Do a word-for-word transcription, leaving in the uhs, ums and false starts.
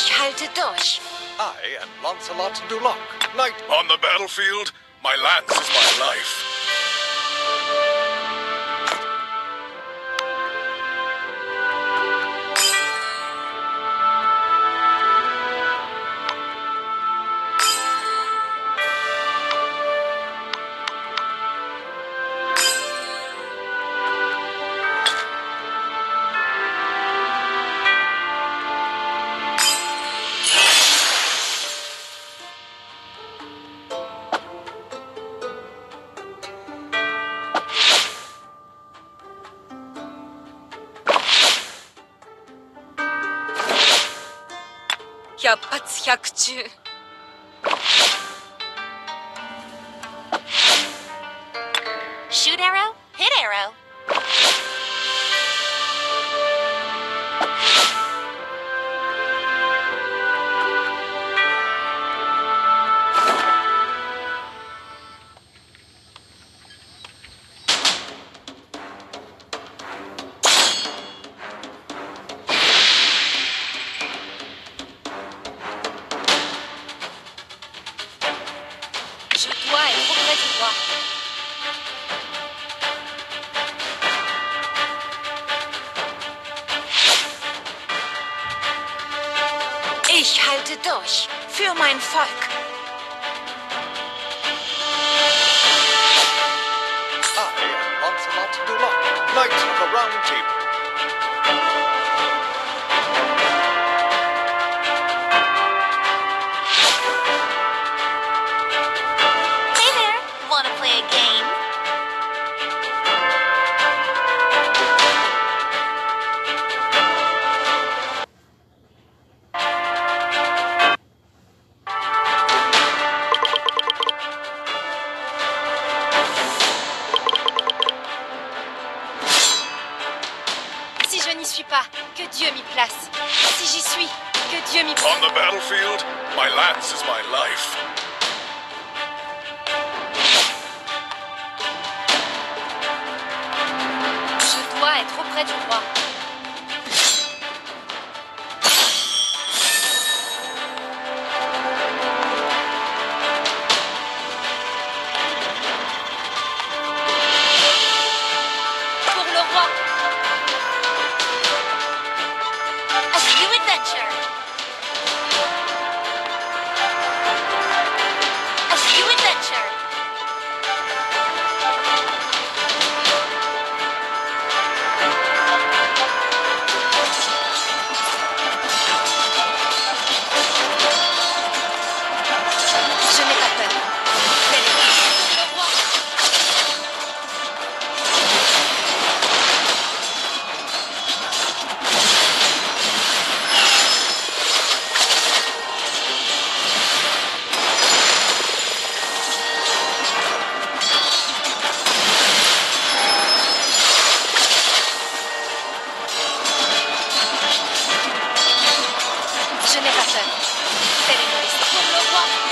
Ich halte durch. I am Lancelot du Lac, knight on the battlefield. My lance is my life.百発百中。Shoot arrow, hit arrow. Ich halte durch für mein Volk. I am Lancelot du Lac, Knight of the Round Table. On the battlefield, my lance is my life. Je n'ai pas peur. Fais les nourrices pour le roi.